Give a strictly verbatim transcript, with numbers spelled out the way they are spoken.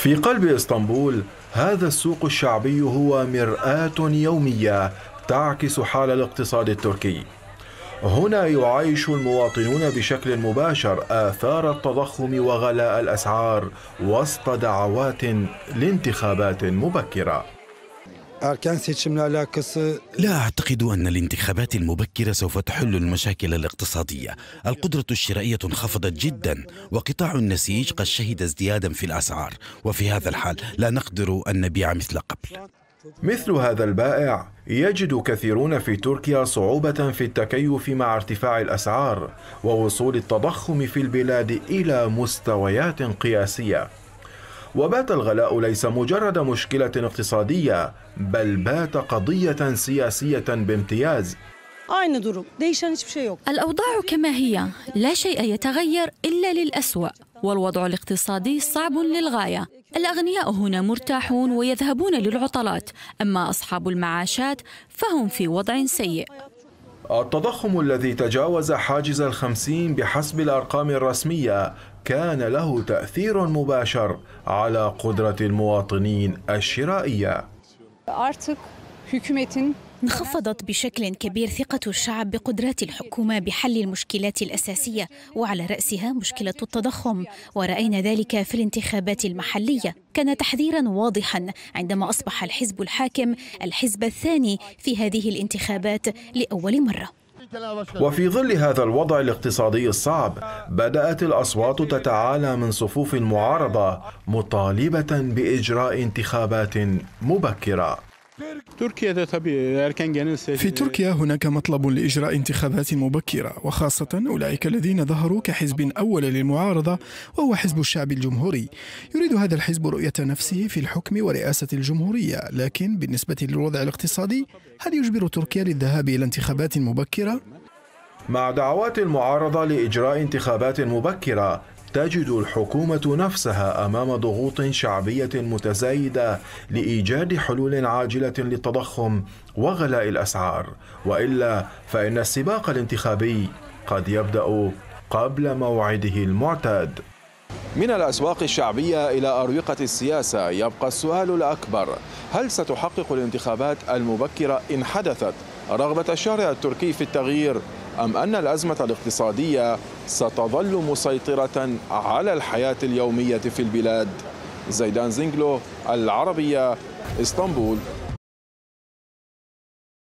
في قلب إسطنبول، هذا السوق الشعبي هو مرآة يومية تعكس حال الاقتصاد التركي. هنا يعايش المواطنون بشكل مباشر آثار التضخم وغلاء الأسعار وسط دعوات لانتخابات مبكرة. لا أعتقد أن الانتخابات المبكرة سوف تحل المشاكل الاقتصادية. القدرة الشرائية انخفضت جدا، وقطاع النسيج قد شهد ازديادا في الأسعار، وفي هذا الحال لا نقدر أن نبيع مثل قبل. مثل هذا البائع يجد كثيرون في تركيا صعوبة في التكيف مع ارتفاع الأسعار ووصول التضخم في البلاد إلى مستويات قياسية. وبات الغلاء ليس مجرد مشكلة اقتصادية، بل بات قضية سياسية بامتياز. الأوضاع كما هي، لا شيء يتغير إلا للأسوأ، والوضع الاقتصادي صعب للغاية. الأغنياء هنا مرتاحون ويذهبون للعطلات، أما أصحاب المعاشات فهم في وضع سيء. التضخم الذي تجاوز حاجز الخمسين بحسب الأرقام الرسمية كان له تأثير مباشر على قدرة المواطنين الشرائية. انخفضت بشكل كبير ثقة الشعب بقدرات الحكومة بحل المشكلات الأساسية، وعلى رأسها مشكلة التضخم، ورأينا ذلك في الانتخابات المحلية. كان تحذيرا واضحا عندما أصبح الحزب الحاكم الحزب الثاني في هذه الانتخابات لأول مرة. وفي ظل هذا الوضع الاقتصادي الصعب، بدأت الأصوات تتعالى من صفوف المعارضة مطالبة بإجراء انتخابات مبكرة. في تركيا هناك مطلب لإجراء انتخابات مبكرة، وخاصة أولئك الذين ظهروا كحزب أول للمعارضة، وهو حزب الشعب الجمهوري. يريد هذا الحزب رؤية نفسه في الحكم ورئاسة الجمهورية، لكن بالنسبة للوضع الاقتصادي، هل يجبر تركيا للذهاب إلى انتخابات مبكرة؟ مع دعوات المعارضة لإجراء انتخابات مبكرة، تجد الحكومة نفسها أمام ضغوط شعبية متزايدة لإيجاد حلول عاجلة للتضخم وغلاء الأسعار، وإلا فإن السباق الانتخابي قد يبدأ قبل موعده المعتاد. من الأسواق الشعبية إلى أروقة السياسة، يبقى السؤال الأكبر: هل ستحقق الانتخابات المبكرة إن حدثت رغبة الشارع التركي في التغيير؟ أم أن الأزمة الاقتصادية ستظل مسيطرة على الحياة اليومية في البلاد؟ زيدان زنجلو، العربية، إسطنبول.